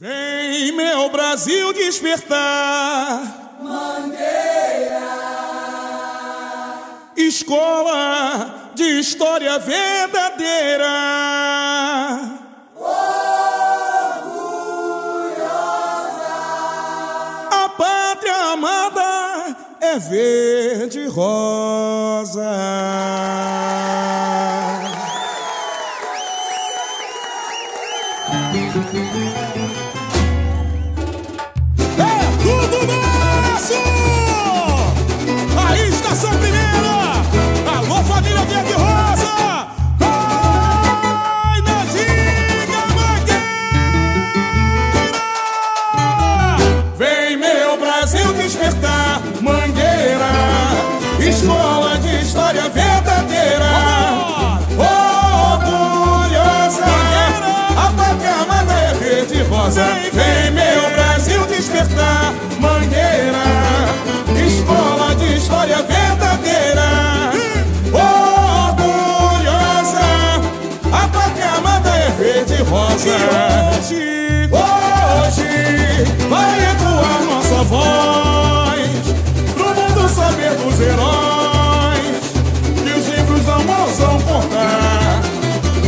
Vem, meu Brasil, despertar. Mangueira, escola de história verdadeira. Orgulhosa, a pátria amada é verde e rosa. Aí, Estação Primeira! Alô, família verde rosa! Vai na Giga Mangueira! Vem, meu Brasil, despertar! Mangueira, escola de história verdadeira! Orgulhosa! A pátria amada é verde e rosa! Vem, meu Brasil, despertar! Mangueira, escola de história verdadeira, orgulhosa, a pátria amada é verde e rosa. E hoje vai ecoar nossa voz, pro mundo saber dos heróis, que os livros não ousam contar.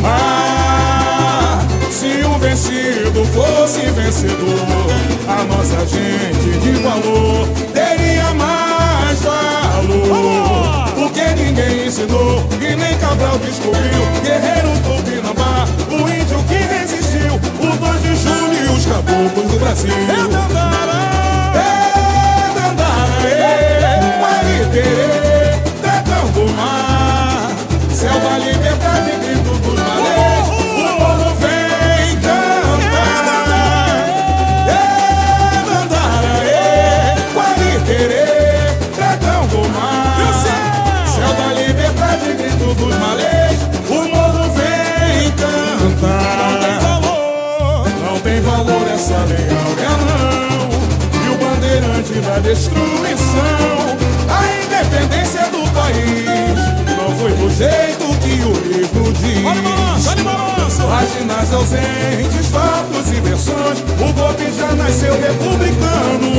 Ah, se um vencido fosse vencedor, a nossa gente de valor teria mais valor. Porque ninguém ensinou e nem Cabral descobriu. Guerreiro Tupinambá, o índio que resistiu. O 2 de julho, os caboclos do Brasil. É dandara, é dandara, maritere, tratão do mar, selva, liberdade, grito dos malês. Dos malês, o mundo vem cantar. Não tem valor essa lei áurea, não. E o bandeirante da destruição, a independência do país não foi do jeito que o livro diz. Páginas ausentes, fatos e versões. O golpe já nasceu republicano,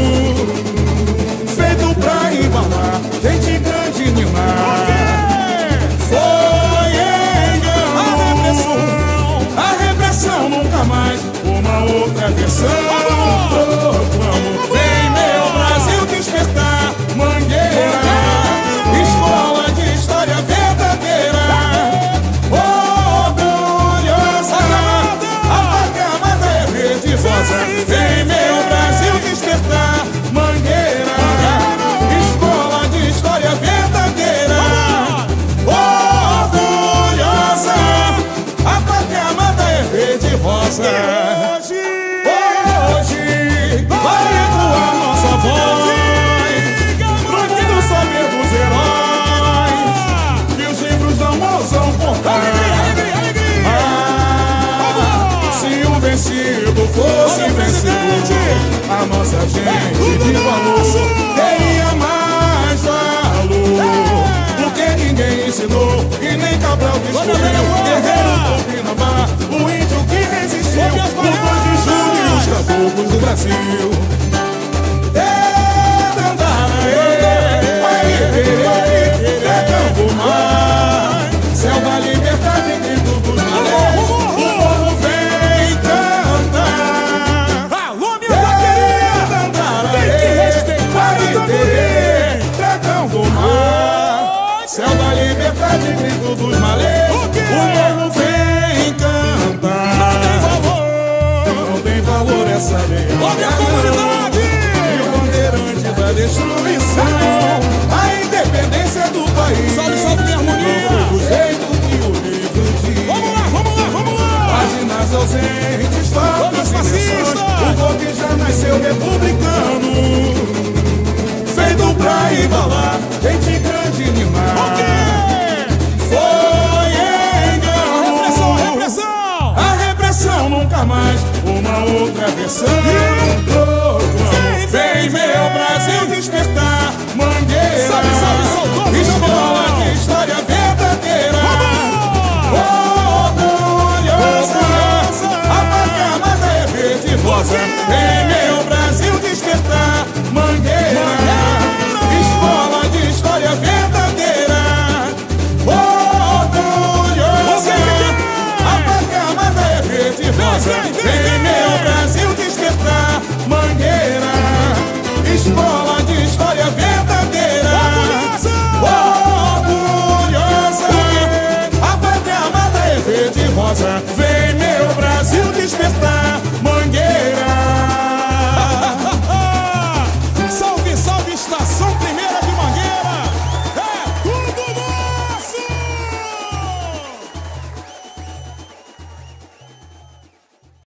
feito pra embalar gente grande e minar. Nunca mais uma outra versão. Vem, meu Brasil, despertar. Mangueira, escola de história verdadeira, orgulhosa, a pátria amada é verde e rosa. Vem, meu Brasil, despertar. Mangueira, escola de história verdadeira, orgulhosa, a pátria amada é verde e rosa. Hoje vai ecoar nossa voz, pro mundo saber dos heróis, que os livros não ousam contar. Ah, se um vencido fosse vencido, a nossa gente de valor teria mais valor. Porque ninguém ensinou e nem Cabral descobriu. Guerreiro Tupinambá, o índio que resistiu. O 2 de julho, os caboclos do Brasil. É dandara, vai viver, é campo mar, selva, liberdade, grito dos malês. O povo vem cantar. Alô, minha querida, tem que respeitar o viver, é campo mar, selva, liberdade, grito dos malês. O mundo vem cantar. Não tem valor essa lei. Olha a comunidade! E o bandeirante da destruição, a independência do país. Salve, salve, minha harmonia! Não foi do jeito que o livro diz. Vamos lá, vamos lá, vamos lá! Páginas ausentes, fatos e versões. O golpe já nasceu republicano, feito pra embalar gente grande e mimar. Foi engano. Repressão, repressão. A repressão nunca mais uma outra versão. Vem, meu Brasil, despertar. Mangueira, sabe, sabe, soltou, escola de história verdadeira, orgulhosa, a pátria amada é verde e rosa. rosa.